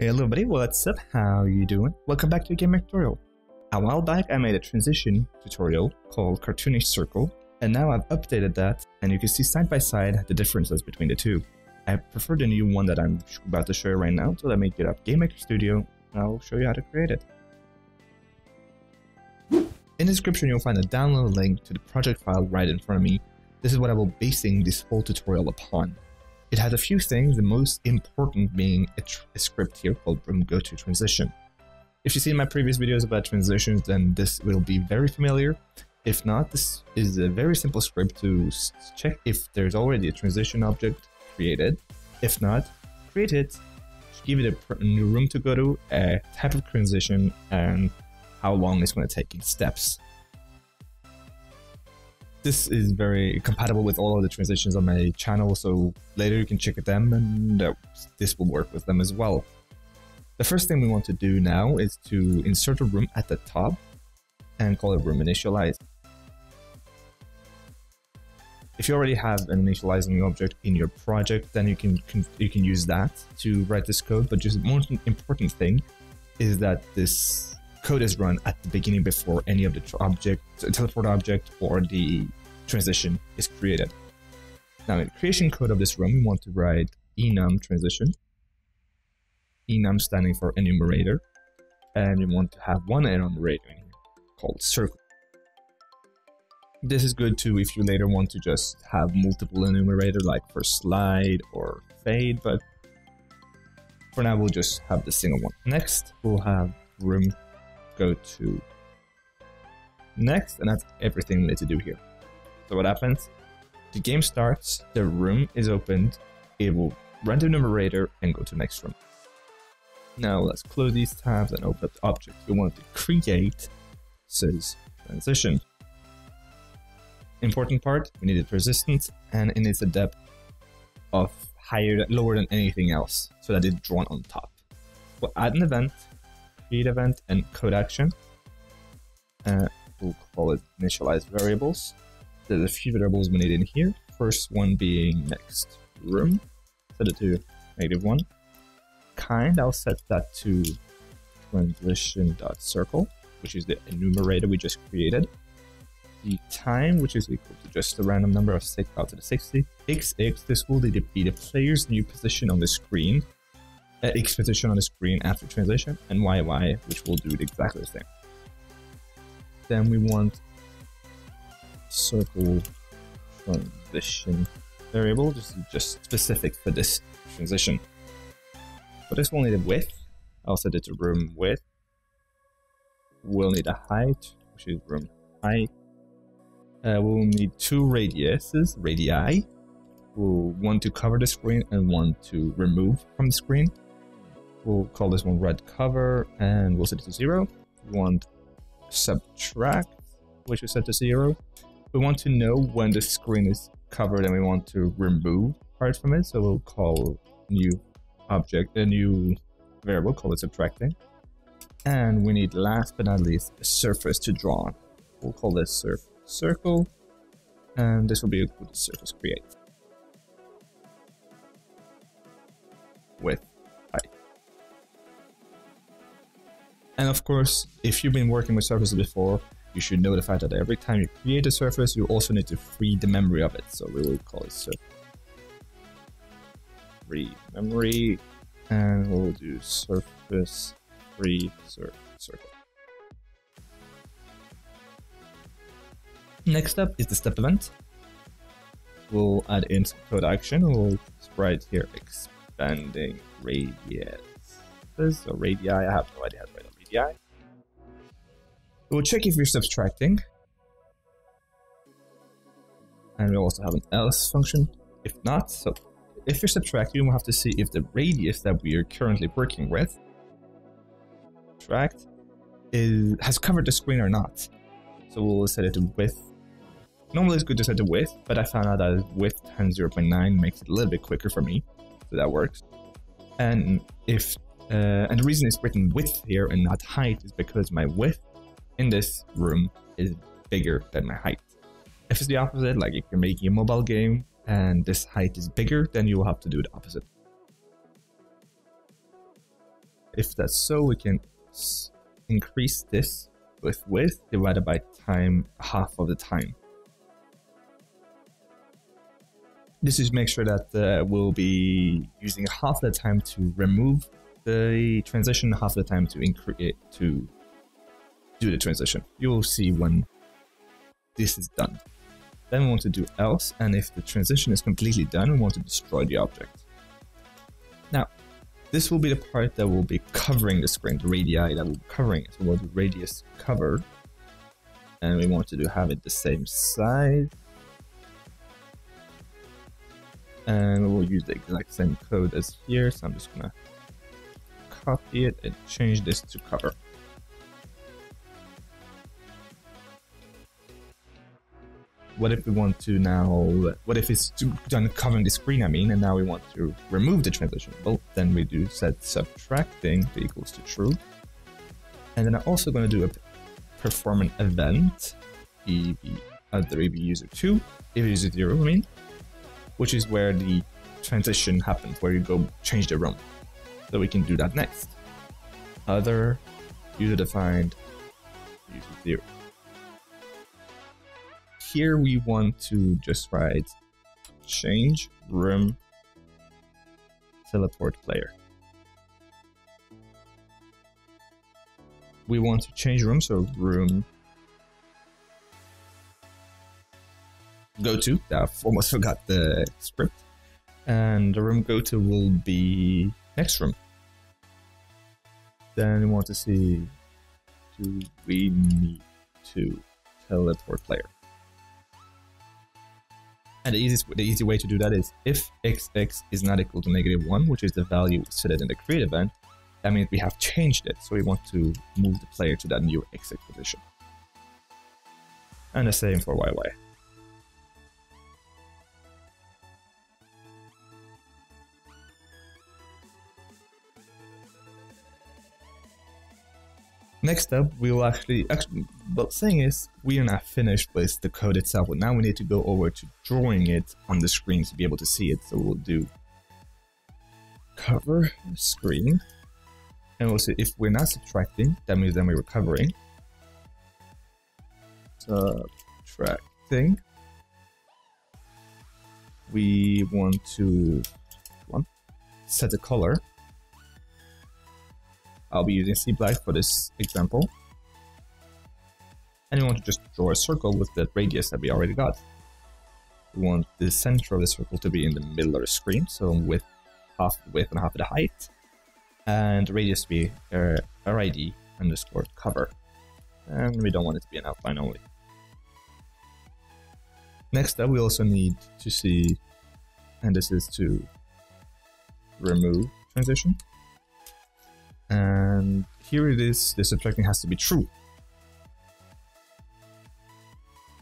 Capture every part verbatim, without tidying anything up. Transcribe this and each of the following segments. Hey everybody, what's up? How you doing? Welcome back to a GameMaker tutorial. A while back I made a transition tutorial called cartoonish circle, and now I've updated that and you can see side by side the differences between the two. I prefer the new one that I'm about to show you right now, so let me get up GameMaker Studio and I'll show you how to create it. In the description you'll find a download link to the project file right in front of me. This is what I will be basing this whole tutorial upon. It has a few things, the most important being a, a script here called room_go_to_transition. If you've seen my previous videos about transitions, then this will be very familiar. If not, this is a very simple script to check if there's already a transition object created. If not, create it, just give it a new room to go to, a type of transition, and how long it's going to take in steps. This is very compatible with all of the transitions on my channel, so later you can check them and uh, this will work with them as well. The first thing we want to do now is to insert a room at the top and call it room initialize. If you already have an initializing object in your project, then you can, can you can use that to write this code, but just one important thing is that this code is run at the beginning before any of the object, teleport object or the transition is created. Now in the creation code of this room, we want to write enum transition, enum standing for enumerator, and we want to have one enumerator in here called circle. This is good too if you later want to just have multiple enumerator like for slide or fade, but for now we'll just have the single one. Next we'll have room go to next, and that's everything we need to do here. So what happens, the game starts, the room is opened, it will run to numerator and go to next room. Now let's close these tabs and open up the object we want to create, says transition. Important part, we need its resistance and it needs a depth of higher lower than anything else so that it's drawn on top. We'll add an event, create event and code action. Uh, we'll call it initialize variables. There's a few variables we need in here. First one being next room. Set it to negative one. Kind, I'll set that to transition.circle, which is the enumerator we just created. The time, which is equal to just a random number of six out of the sixty. X X, this will be the player's new position on the screen. Uh, X position on the screen after transition, and Y Y, which will do exactly the same. Then we want circle transition variable, just just specific for this transition. But this will need a width. I'll set it to room width. We'll need a height, which is room height. Uh, we'll need two radiuses, radii. We'll want to cover the screen and want to remove from the screen. We'll call this one red cover and we'll set it to zero. We want subtract, which we set to zero. We want to know when the screen is covered and we want to remove parts from it. So we'll call new object, a new variable, call it subtracting. And we need last but not least a surface to draw on. We'll call this surface circle and this will be equal to surface create. With height. And of course, if you've been working with surfaces before, you should know the fact that every time you create a surface, you also need to free the memory of it. So we will call it surface free memory, and we'll do surface free sur circle. Next up is the step event. We'll add in some code action. We'll write here expand. Expanding radiuses, so radii, I have no idea how to write a radii. We'll check if you're subtracting. And we'll also have an else function. If not, so if you're subtracting, we'll have to see if the radius that we are currently working with subtract is, has covered the screen or not. So we'll set it to width. Normally it's good to set the width, but I found out that width times zero point nine makes it a little bit quicker for me. So that works, and if uh, and the reason it's written width here and not height is because my width in this room is bigger than my height. If it's the opposite, like if you're making a mobile game and this height is bigger, then you will have to do the opposite. If that's so, we can increase this with width divided by time half of the time. This is make sure that uh, we'll be using half the time to remove the transition, half the time to increase to do the transition. You will see when this is done. Then we want to do else, and if the transition is completely done, we want to destroy the object. Now, this will be the part that will be covering the screen, the radii that will be covering it. So we'll do radius cover, and we want to do have it the same size. And we'll use the exact same code as here, so I'm just gonna copy it and change this to cover. What if we want to now, what if it's done covering the screen, I mean, and now we want to remove the transition? Well, then we do set subtracting equals to true. And then I'm also going to do a perform an event, E V, other E V user two, E V user zero, I mean, which is where the transition happens, where you go change the room. So we can do that next. Other user defined user zero. Here we want to just write change room teleport player. We want to change room, so room go to. I've almost forgot the script. And the room go to will be next room. Then we want to see, do we need to teleport player? And the easiest, the easy way to do that is if xx is not equal to negative one, which is the value set in the create event, that means we have changed it. So we want to move the player to that new xx position. And the same for yy. Next up, we will actually, actually, but the thing is, we are not finished with the code itself. Well, now we need to go over to drawing it on the screen to be able to see it. So we'll do cover screen, and we'll see if we're not subtracting, that means then we're covering. Subtracting. We want to one, set the color. I'll be using C black for this example. And we want to just draw a circle with the radius that we already got. We want the center of the circle to be in the middle of the screen, so with half the width and half of the height. And the radius to be uh, R I D underscore cover. And we don't want it to be an outline only. Next up, we also need to see, and this is to remove transition. And here it is, the subtracting has to be true.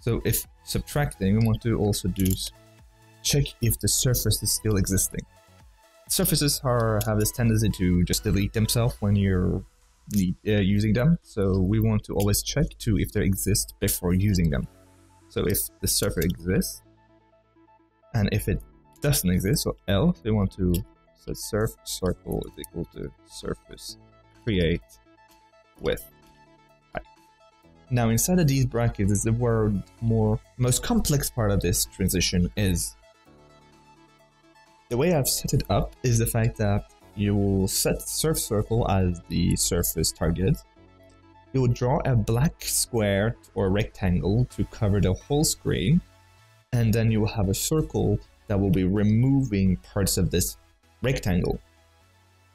So if subtracting, we want to also do check if the surface is still existing. Surfaces are, have this tendency to just delete themselves when you're uh, using them. So we want to always check to if they exist before using them. So if the surface exists, and if it doesn't exist, so else, we want to so surf circle is equal to surface create with height. Now inside of these brackets is the word more most complex part of this transition is. The way I've set it up is the fact that you will set surf circle as the surface target. You will draw a black square or rectangle to cover the whole screen, and then you will have a circle that will be removing parts of this rectangle,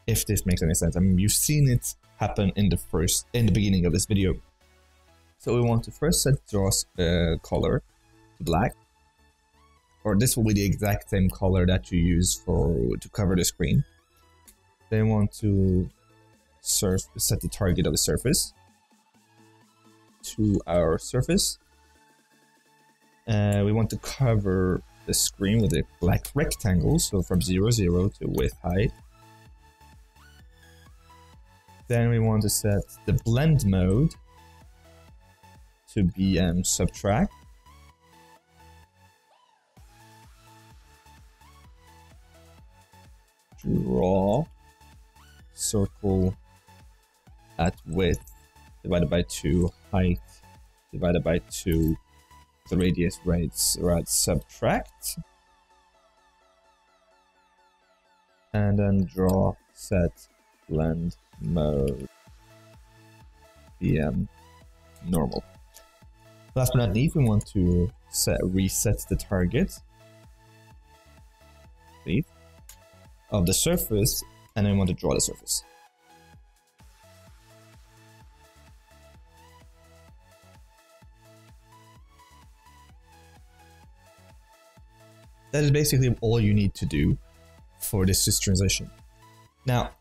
if this makes any sense. I mean, you've seen it happen in the first, in the beginning of this video. So we want to first set draw uh, color to black, or this will be the exact same color that you use for to cover the screen. Then we want to surf, set the target of the surface to our surface. Uh, we want to cover the screen with a black rectangle, so from zero, zero to width height. Then we want to set the blend mode to B M subtract. Draw circle at width divided by two, height divided by two, the radius rates right subtract, and then draw set blend mode B M normal. Last but not least, we want to set reset the target of the surface, and then we want to draw the surface. That is basically all you need to do for this transition. Now,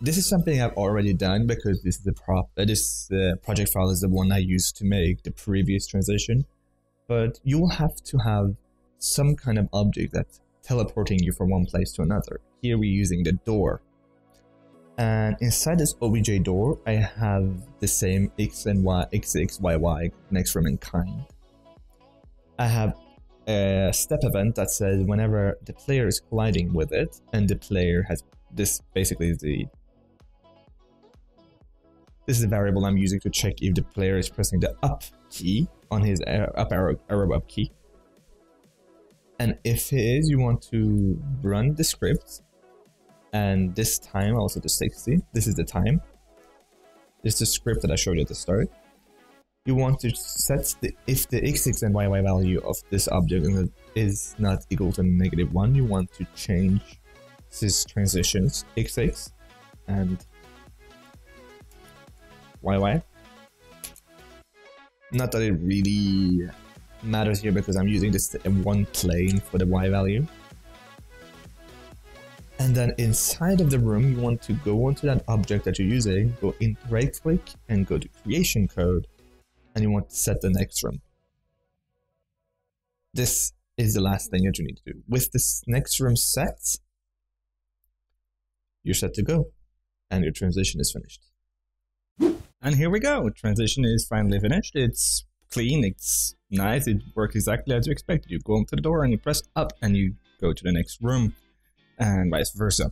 this is something I've already done because this is the prop. Uh, this uh, project file is the one I used to make the previous transition. But you will have to have some kind of object that's teleporting you from one place to another. Here we're using the door, and inside this obj door, I have the same x and y, x, x, y, y, next room in kind. I have a step event that says whenever the player is colliding with it, and the player has this basically is the this is the variable I'm using to check if the player is pressing the up key on his up arrow arrow up key. And if it is, you want to run the script, and this time also to sixty. This is the time. This is the script that I showed you at the start. You want to set the if the x, x and y, y value of this object is not equal to negative one, you want to change this transitions x, x and y, y. Not that it really matters here because I'm using this one plane for the y value. And then inside of the room, you want to go onto that object that you're using, go in, right click, and go to creation code, and you want to set the next room. This is the last thing that you need to do. With this next room set, you're set to go, and your transition is finished. And here we go, transition is finally finished. It's clean, it's nice, it works exactly as you expected. You go into the door and you press up and you go to the next room, and vice versa.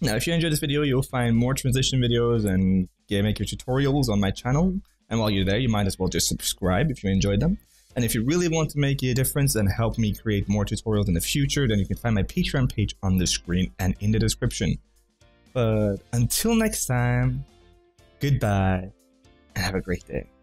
Now, if you enjoyed this video, you'll find more transition videos and GameMaker tutorials on my channel. And while you're there, you might as well just subscribe if you enjoyed them. And if you really want to make a difference and help me create more tutorials in the future, then you can find my Patreon page on the screen and in the description. But until next time, goodbye and have a great day.